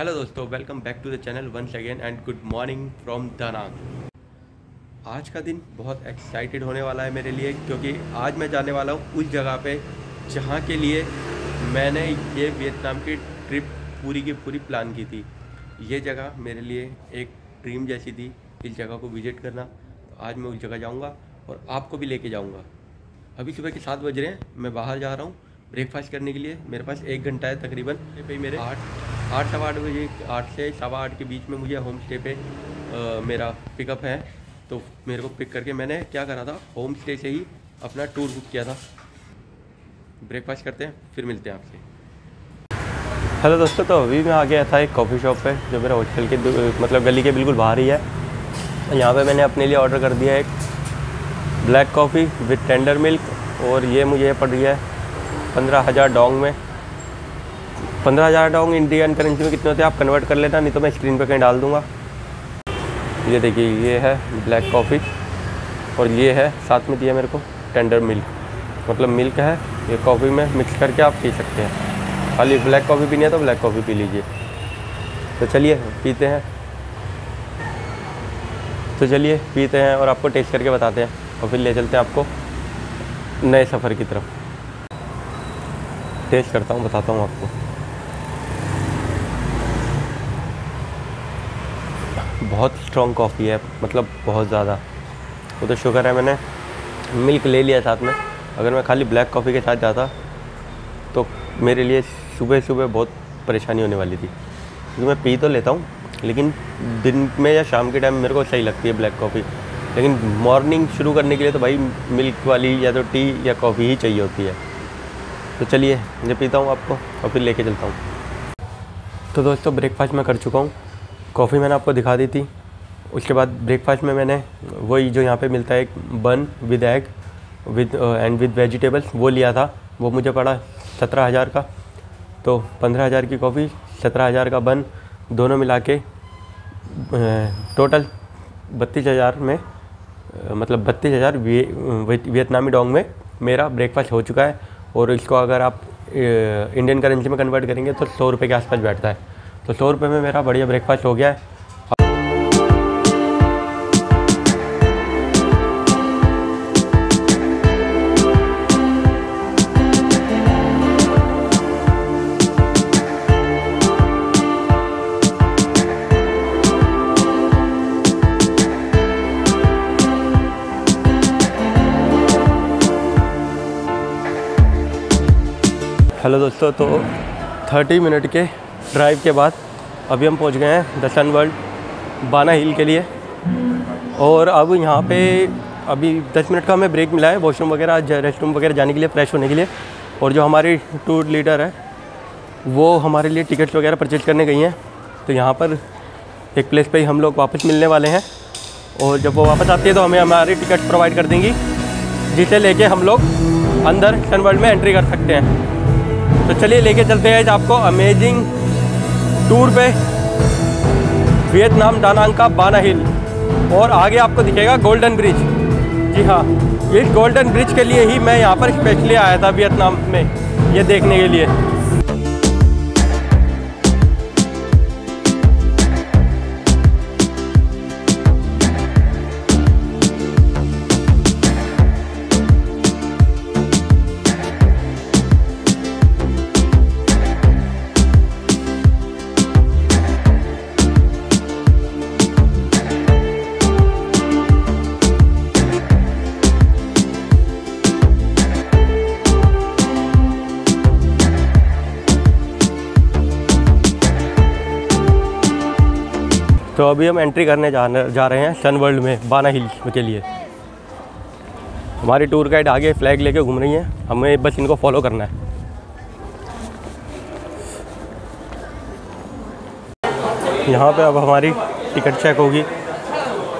Hello दोस्तों, welcome back to the channel once again and good morning from Da Nang. आज का दिन बहुत एक्साइटेड होने वाला है मेरे लिए, क्योंकि आज मैं जाने वाला हूँ उस जगह पे जहाँ के लिए मैंने ये वियतनाम की ट्रिप पूरी की पूरी प्लान की थी। ये जगह मेरे लिए एक ड्रीम जैसी थी, इस जगह को विज़िट करना। तो आज मैं उस जगह जाऊँगा और आपको भी लेके जाऊँगा। अभी सुबह के 7 बज रहे हैं, मैं बाहर जा रहा हूँ ब्रेकफास्ट करने के लिए। मेरे पास 1 घंटा है तकरीबन। पे मेरे 8 से 8:15 के बीच में मुझे होम स्टे पे मेरा पिकअप है। तो मेरे को पिक करके मैंने क्या करा था, होम स्टे से ही अपना टूर बुक किया था। ब्रेकफास्ट करते हैं, फिर मिलते हैं आपसे। हेलो दोस्तों, तो अभी मैं आ गया था एक कॉफ़ी शॉप पे जो मेरा होटल के मतलब गली के बिल्कुल बाहर ही है। यहाँ पर मैंने अपने लिए ऑर्डर कर दिया एक black coffee with tender milk, और ये मुझे पड़ रही है 15,000 डोंग में। 15,000 डोंग इंडियन करेंसी में कितने होते हैं आप कन्वर्ट कर लेना, नहीं तो मैं स्क्रीन पर कहीं डाल दूंगा। ये देखिए, ये है ब्लैक कॉफ़ी और ये है साथ में दिया मेरे को टेंडर मिल्क, मतलब मिल्क है ये कॉफ़ी में मिक्स करके आप पी सकते हैं। खाली ब्लैक कॉफ़ी पीनी है तो ब्लैक कॉफ़ी पी लीजिए। तो चलिए पीते हैं, और आपको टेस्ट करके बताते हैं, और फिर ले चलते हैं आपको नए सफ़र की तरफ। टेस्ट करता हूँ, बताता हूँ आपको। बहुत स्ट्रॉन्ग कॉफ़ी है, मतलब बहुत ज़्यादा। वो तो शुगर है, मैंने मिल्क ले लिया साथ में। अगर मैं खाली ब्लैक कॉफ़ी के साथ जाता तो मेरे लिए सुबह सुबह बहुत परेशानी होने वाली थी, क्योंकि मैं पी तो लेता हूँ लेकिन दिन में या शाम के टाइम मेरे को सही लगती है ब्लैक कॉफ़ी। लेकिन मॉर्निंग शुरू करने के लिए तो भाई मिल्क वाली या तो टी या कॉफ़ी ही चाहिए होती है। तो चलिए ये पीता हूँ आपको और फिर लेके चलता हूँ। तो दोस्तों, ब्रेकफास्ट मैं कर चुका हूँ। कॉफ़ी मैंने आपको दिखा दी थी। उसके बाद ब्रेकफास्ट में मैंने वही जो यहाँ पे मिलता है एक bun with egg with vegetables, वो लिया था। वो मुझे पड़ा 17,000 का। तो 15,000 की कॉफ़ी, 17,000 का बन, दोनों मिला के टोटल 32,000 में, मतलब 32,000 वियतनामी डोंग में मेरा ब्रेकफास्ट हो चुका है। और इसको अगर आप इंडियन करेंसी में कन्वर्ट करेंगे तो 100 रुपये के आसपास बैठता है। तो 100 रुपये में मेरा बढ़िया ब्रेकफास्ट हो गया है। हेलो दोस्तों, तो 30 मिनट के ड्राइव के बाद अभी हम पहुंच गए हैं द सन वर्ल्ड बाना हिल के लिए। और अब यहाँ पे अभी 10 मिनट का हमें ब्रेक मिला है वॉशरूम वगैरह, रेस्ट रूम वगैरह जाने के लिए, फ़्रेश होने के लिए। और जो हमारी टूर लीडर है वो हमारे लिए टिकट्स वगैरह परचेज करने गई हैं। तो यहाँ पर एक प्लेस पे ही हम लोग वापस मिलने वाले हैं, और जब वो वापस आती है तो हमें हमारी टिकट प्रोवाइड कर देंगी, जिसे लेके हम लोग अंदर सन वर्ल्ड में एंट्री कर सकते हैं। तो चलिए लेके चलते हैं आपको अमेजिंग टूर पे वियतनाम डा नंग का बाना हिल, और आगे आपको दिखेगा गोल्डन ब्रिज। जी हाँ, इस गोल्डन ब्रिज के लिए ही मैं यहाँ पर स्पेशली आया था वियतनाम में, ये देखने के लिए। तो अभी हम एंट्री करने जा रहे हैं सन वर्ल्ड में बाना हिल्स के लिए। हमारी टूर गाइड आगे फ्लैग लेके घूम रही हैं, हमें बस इनको फॉलो करना है। यहाँ पे अब हमारी टिकट चेक होगी।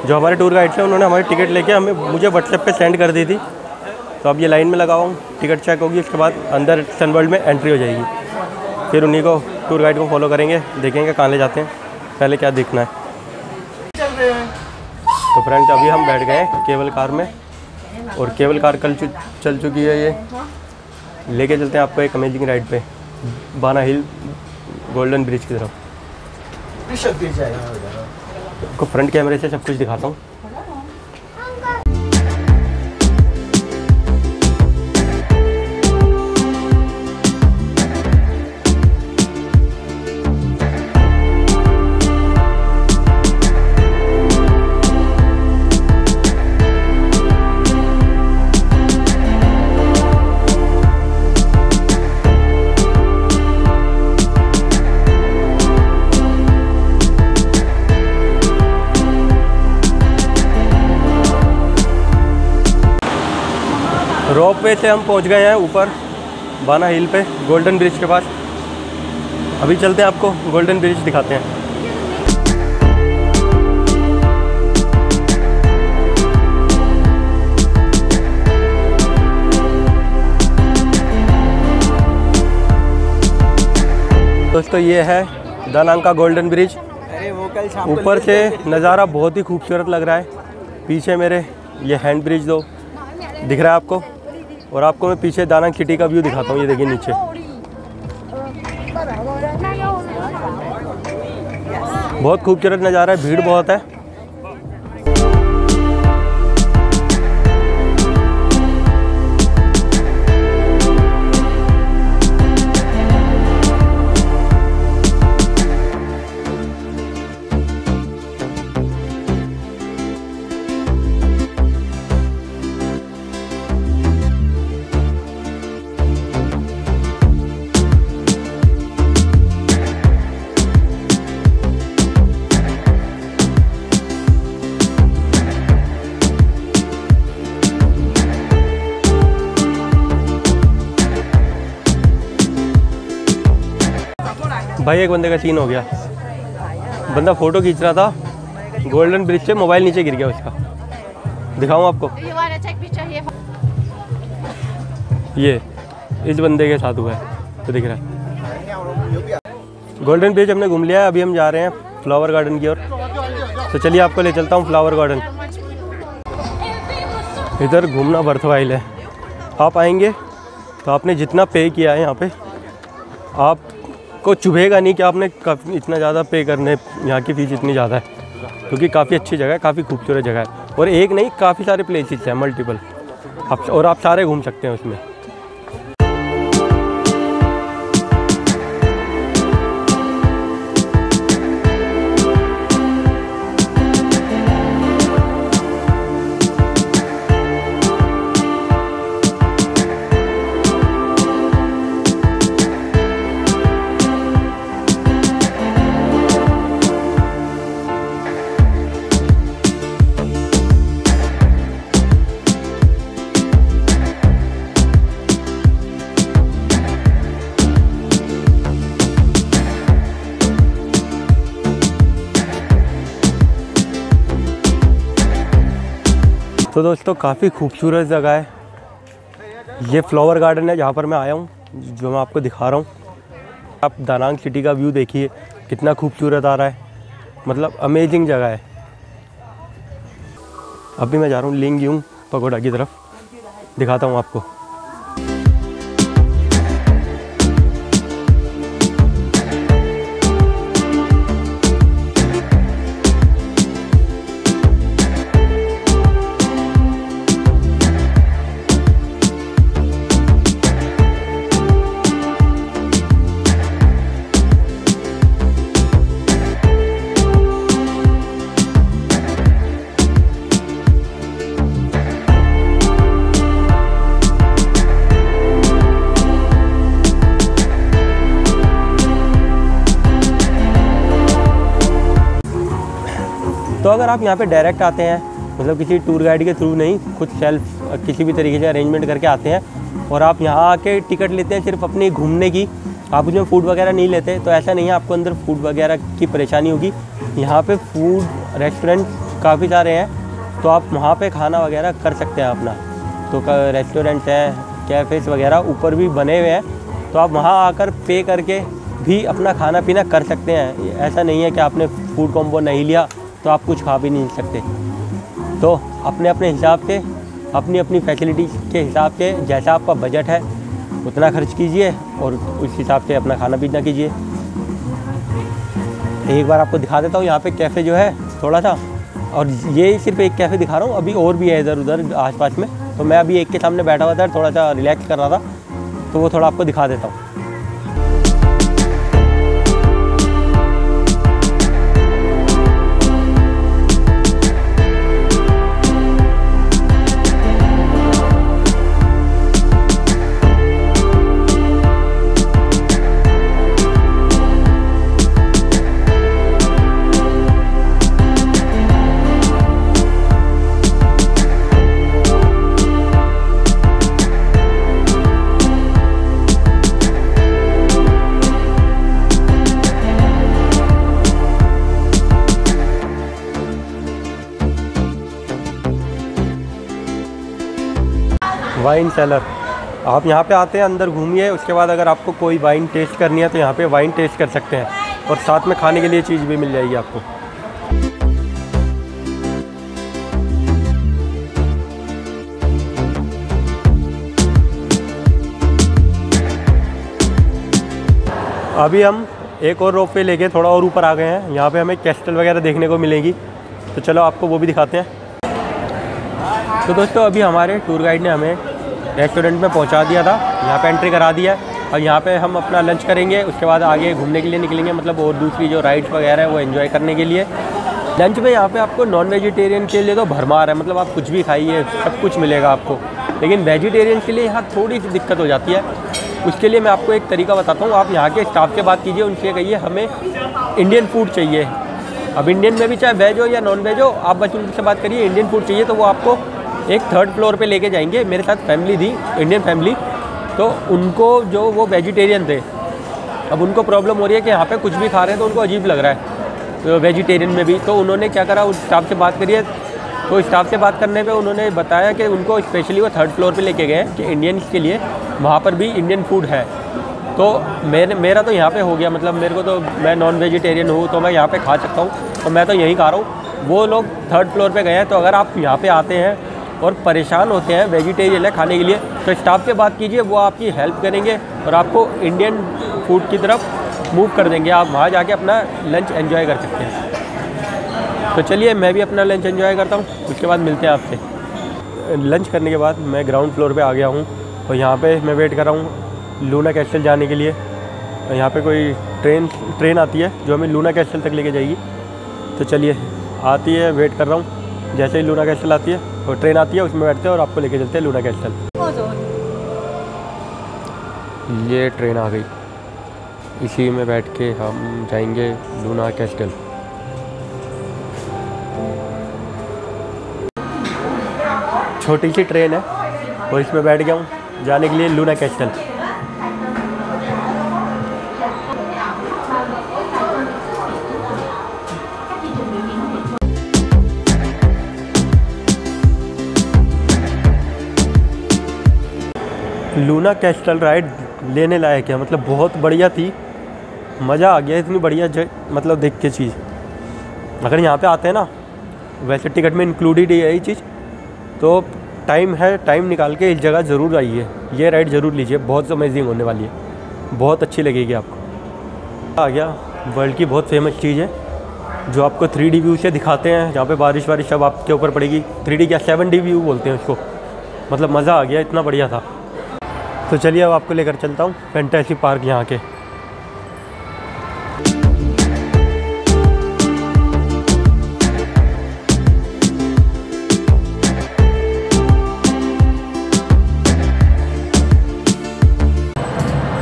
जो हमारे टूर गाइड थे उन्होंने हमारी टिकट लेके हमें मुझे व्हाट्सएप पे सेंड कर दी थी। तो अब ये लाइन में लगा हूँ, टिकट चेक होगी, उसके बाद अंदर सन वर्ल्ड में एंट्री हो जाएगी। फिर उन्हीं को टूर गाइड को फॉलो करेंगे, देखेंगे कहाँ ले जाते हैं, पहले क्या देखना है। तो फ्रेंड्स, अभी हम बैठ गए केबल कार में, और केबल कार चल चुकी है। ये लेके चलते हैं आपको एक अमेजिंग राइड पे बाना हिल गोल्डन ब्रिज की तरफ। आपको फ्रंट कैमरे से सब कुछ दिखाता हूँ। रोपवे से हम पहुंच गए हैं ऊपर बाना हिल पे गोल्डन ब्रिज के पास। अभी चलते हैं, आपको गोल्डन ब्रिज दिखाते हैं। दोस्तों ये है दा नंग का गोल्डन ब्रिज। ऊपर से नज़ारा बहुत ही खूबसूरत लग रहा है। पीछे मेरे ये हैंड ब्रिज दो दिख रहा है आपको, और आपको मैं पीछे दा नंग सिटी का व्यू दिखाता हूँ। ये देखिए नीचे बहुत खूबसूरत नज़ारा है, भीड़ बहुत है। भाई एक बंदे का सीन हो गया, बंदा फोटो खींच रहा था गोल्डन ब्रिज से, मोबाइल नीचे गिर गया उसका। दिखाऊं आपको, ये इस बंदे के साथ हुआ है तो दिख रहा है। गोल्डन ब्रिज हमने घूम लिया है, अभी हम जा रहे हैं फ्लावर गार्डन की ओर। तो चलिए आपको ले चलता हूँ फ्लावर गार्डन। इधर घूमना वर्थवाइल है। आप आएंगे तो आपने जितना पे किया है यहाँ पे आप को चुभेगा नहीं कि आपने इतना ज़्यादा पे करने, यहाँ की फीस इतनी ज़्यादा है क्योंकि काफ़ी अच्छी जगह है, काफ़ी खूबसूरत जगह है। और एक नहीं, काफ़ी सारे प्लेसेस हैं, मल्टीपल और आप सारे घूम सकते हैं उसमें। तो दोस्तों काफ़ी खूबसूरत जगह है, ये फ्लावर गार्डन है जहाँ पर मैं आया हूँ, जो मैं आपको दिखा रहा हूँ। आप दा नंग सिटी का व्यू देखिए कितना खूबसूरत आ रहा है, मतलब अमेजिंग जगह है। अभी मैं जा रहा हूँ लिंग यूंग पगोडा की तरफ, दिखाता हूँ आपको। तो अगर आप यहाँ पे डायरेक्ट आते हैं, मतलब किसी टूर गाइड के थ्रू नहीं, खुद सेल्फ किसी भी तरीके से अरेंजमेंट करके आते हैं, और आप यहाँ आके टिकट लेते हैं सिर्फ अपनी घूमने की, आप उसमें फ़ूड वगैरह नहीं लेते, तो ऐसा नहीं है आपको अंदर फूड वगैरह की परेशानी होगी। यहाँ पे फूड रेस्टोरेंट काफ़ी सारे हैं, तो आप वहाँ पर खाना वगैरह कर सकते हैं अपना। तो रेस्टोरेंट हैं, कैफेज़ वगैरह ऊपर भी बने हुए हैं, तो आप वहाँ आकर पे करके भी अपना खाना पीना कर सकते हैं। ऐसा नहीं है कि आपने फूड कॉम्बो नहीं लिया तो आप कुछ खा भी नहीं सकते। तो अपने अपने हिसाब से, अपनी अपनी फैसिलिटी के हिसाब से, जैसा आपका बजट है उतना खर्च कीजिए और उस हिसाब से अपना खाना पीना कीजिए। एक बार आपको दिखा देता हूँ यहाँ पे कैफ़े जो है थोड़ा सा, और ये सिर्फ एक कैफ़े दिखा रहा हूँ, अभी और भी है इधर उधर आसपास में। तो मैं अभी एक के सामने बैठा हुआ था, थोड़ा सा रिलैक्स कर रहा था, तो वो थोड़ा आपको दिखा देता हूँ। वाइन सेलर, आप यहाँ पे आते हैं, अंदर घूमिए, उसके बाद अगर आपको कोई वाइन टेस्ट करनी है तो यहाँ पे वाइन टेस्ट कर सकते हैं, और साथ में खाने के लिए चीज़ भी मिल जाएगी आपको। अभी हम एक और रोप पे लेके थोड़ा और ऊपर आ गए हैं, यहाँ पे हमें कैस्टल वगैरह देखने को मिलेगी, तो चलो आपको वो भी दिखाते हैं। तो दोस्तों अभी हमारे टूर गाइड ने हमें रेस्टोरेंट में पहुंचा दिया था, यहाँ पे एंट्री करा दिया है, और यहाँ पे हम अपना लंच करेंगे, उसके बाद आगे घूमने के लिए निकलेंगे, मतलब और दूसरी जो राइड्स वगैरह है वो एंजॉय करने के लिए। लंच में यहाँ पे आपको नॉन वेजिटेरियन के लिए तो भरमार है, मतलब आप कुछ भी खाइए, सब कुछ मिलेगा आपको, लेकिन वेजिटेरियन के लिए यहाँ थोड़ी सी दिक्कत हो जाती है। उसके लिए मैं आपको एक तरीका बताता हूँ, आप यहाँ के स्टाफ से बात कीजिए, उनसे कहिए हमें इंडियन फूड चाहिए। अब इंडियन में भी चाहे वेज हो या नॉन वेज हो, आप बस उनसे बात करिए इंडियन फूड चाहिए, तो वो आपको एक थर्ड फ्लोर पे लेके जाएंगे। मेरे साथ फैमिली थी, इंडियन फैमिली, तो उनको जो वो वेजिटेरियन थे, अब उनको प्रॉब्लम हो रही है कि यहाँ पे कुछ भी खा रहे हैं तो उनको अजीब लग रहा है, तो वेजिटेरियन में भी। तो उन्होंने क्या करा, उस स्टाफ से बात करिए, तो स्टाफ से बात करने पे उन्होंने बताया कि उनको स्पेशली वो थर्ड फ्लोर पर लेके गए कि इंडियंस के लिए वहाँ पर भी इंडियन फूड है। तो मेरा तो यहाँ पर हो गया, मतलब मेरे को तो, मैं नॉन वेजिटेरियन हूँ तो मैं यहाँ पर खा सकता हूँ, तो मैं तो यहीं खा रहा हूँ। वो लोग थर्ड फ्लोर पर गए हैं, तो अगर आप यहाँ पर आते हैं और परेशान होते हैं वेजिटेरियन है खाने के लिए, तो स्टाफ से बात कीजिए, वो आपकी हेल्प करेंगे और आपको इंडियन फूड की तरफ मूव कर देंगे, आप वहाँ जाके अपना लंच एंजॉय कर सकते हैं। तो चलिए मैं भी अपना लंच एंजॉय करता हूँ, उसके बाद मिलते हैं आपसे। लंच करने के बाद मैं ग्राउंड फ्लोर पे आ गया हूँ, और यहाँ पे मैं वेट कर रहा हूँ लूना कैसल जाने के लिए। यहाँ पर कोई ट्रेन आती है जो हमें लूना कैसल तक लेके जाएगी, तो चलिए आती है, वेट कर रहा हूँ। जैसे ही लूना कैसल आती है और ट्रेन आती है, उसमें बैठते हैं और आपको लेके चलते हैं लूना कैस्टल। ये ट्रेन आ गई, इसी में बैठ के हम जाएंगे लूना कैस्टल। छोटी सी ट्रेन है और इसमें बैठ गया हूँ जाने के लिए Luna Castle. Luna Castle ride लेने लायक है, मतलब बहुत बढ़िया थी, मज़ा आ गया, इतनी बढ़िया मतलब देख के चीज़। अगर यहाँ पे आते हैं ना, वैसे टिकट में इंक्लूडेड है ये चीज़, तो टाइम निकाल के इस जगह ज़रूर आइए, ये राइड ज़रूर लीजिए, बहुत अमेजिंग होने वाली है, बहुत अच्छी लगेगी आपको। आ गया वर्ल्ड की बहुत फेमस चीज़ है जो आपको 3D व्यू से दिखाते हैं, जहाँ पर बारिश सब आपके ऊपर पड़ेगी, 3D क्या 7D व्यू बोलते हैं उसको, मतलब मज़ा आ गया, इतना बढ़िया था। तो चलिए अब आपको लेकर चलता हूँ फैंटेसी पार्क यहाँ के।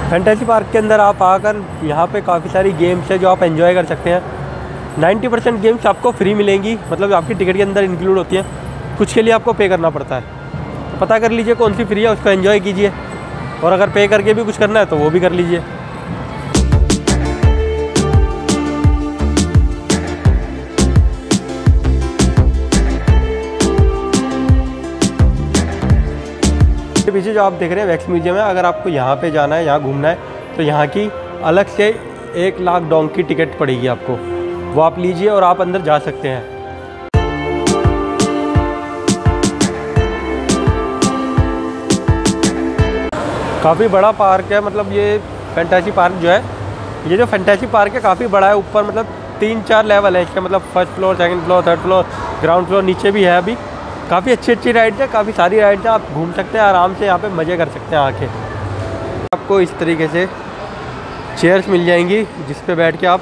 फैंटेसी पार्क के अंदर आप आकर यहाँ पे काफ़ी सारी गेम्स है जो आप एंजॉय कर सकते हैं। 90% गेम्स आपको फ्री मिलेंगी, मतलब आपकी टिकट के अंदर इंक्लूड होती है, कुछ के लिए आपको पे करना पड़ता है। तो पता कर लीजिए कौन सी फ्री है, उसको एंजॉय कीजिए, और अगर पे करके भी कुछ करना है तो वो भी कर लीजिए। पीछे जो आप देख रहे हैं वैक्स म्यूजियम है, अगर आपको यहाँ पे जाना है, यहाँ घूमना है, तो यहाँ की अलग से 1,00,000 डोंग की टिकट पड़ेगी आपको, वो आप लीजिए और आप अंदर जा सकते हैं। काफ़ी बड़ा पार्क है, मतलब ये फैंटेसी पार्क जो है, ये जो फैंटेसी पार्क है काफ़ी बड़ा है, ऊपर मतलब तीन चार लेवल है इसका, मतलब first floor, second floor, third floor, ground floor, नीचे भी है। अभी काफ़ी अच्छी अच्छी राइड्स हैं, काफ़ी सारी राइड्स हैं, आप घूम सकते हैं आराम से, यहाँ पे मज़े कर सकते हैं आके। आपको इस तरीके से चेयर्स मिल जाएंगी जिस पे बैठ के आप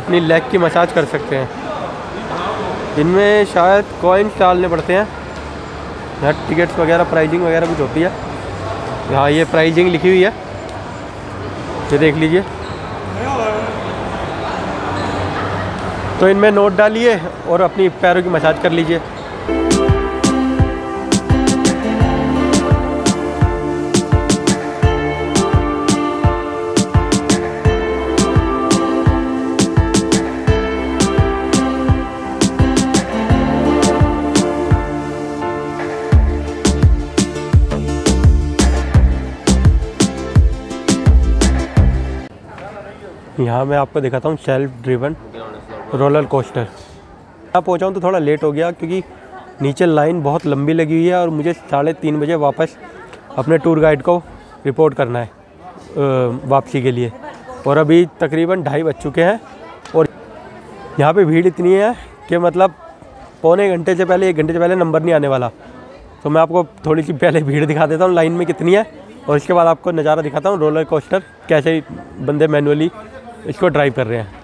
अपनी लेग की मसाज कर सकते हैं। इनमें शायद कॉइन्स डालने पड़ते हैं, यहाँ टिकट्स वगैरह प्राइजिंग वगैरह कुछ होती है। यहाँ ये प्राइजिंग लिखी हुई है, ये देख लीजिए। तो इनमें नोट डालिए और अपनी पैरों की मसाज कर लीजिए। यहाँ मैं आपको दिखाता हूँ सेल्फ ड्रिवन रोलर कोस्टर। यहाँ पहुँचा हूँ तो थोड़ा लेट हो गया क्योंकि नीचे लाइन बहुत लंबी लगी हुई है और मुझे 3:30 बजे वापस अपने टूर गाइड को रिपोर्ट करना है वापसी के लिए। और अभी तकरीबन 2:30 बज चुके हैं और यहाँ पे भीड़ इतनी है कि मतलब एक घंटे से पहले नंबर नहीं आने वाला। तो मैं आपको थोड़ी सी पहले भीड़ दिखा देता हूँ लाइन में कितनी है और उसके बाद आपको नज़ारा दिखाता हूँ रोलर कोस्टर कैसे बंदे मैनुअली इसको ड्राइव कर रहे हैं।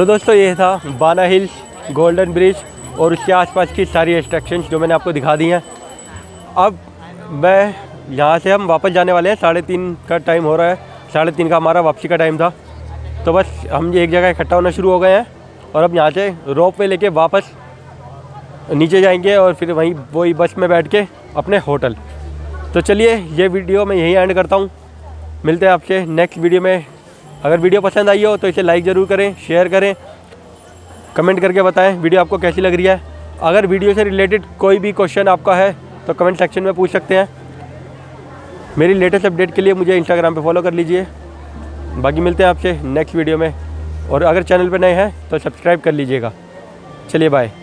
तो दोस्तों ये था बाना हिल्स, गोल्डन ब्रिज और उसके आसपास की सारी एट्रैक्शंस जो मैंने आपको दिखा दी हैं। अब मैं यहाँ से हम वापस जाने वाले हैं, 3:30 का टाइम हो रहा है, 3:30 का हमारा वापसी का टाइम था। तो बस हम एक जगह इकट्ठा होना शुरू हो गए हैं और अब यहाँ से रोप पे लेके वापस नीचे जाएंगे और फिर वही बस में बैठ के अपने होटल। तो चलिए ये वीडियो मैं यहीं एंड करता हूँ, मिलते हैं आपसे नेक्स्ट वीडियो में। अगर वीडियो पसंद आई हो तो इसे लाइक ज़रूर करें, शेयर करें, कमेंट करके बताएं वीडियो आपको कैसी लग रही है। अगर वीडियो से रिलेटेड कोई भी क्वेश्चन आपका है तो कमेंट सेक्शन में पूछ सकते हैं। मेरी लेटेस्ट अपडेट के लिए मुझे इंस्टाग्राम पे फॉलो कर लीजिए। बाकी मिलते हैं आपसे नेक्स्ट वीडियो में और अगर चैनल पर नए हैं तो सब्सक्राइब कर लीजिएगा। चलिए बाय।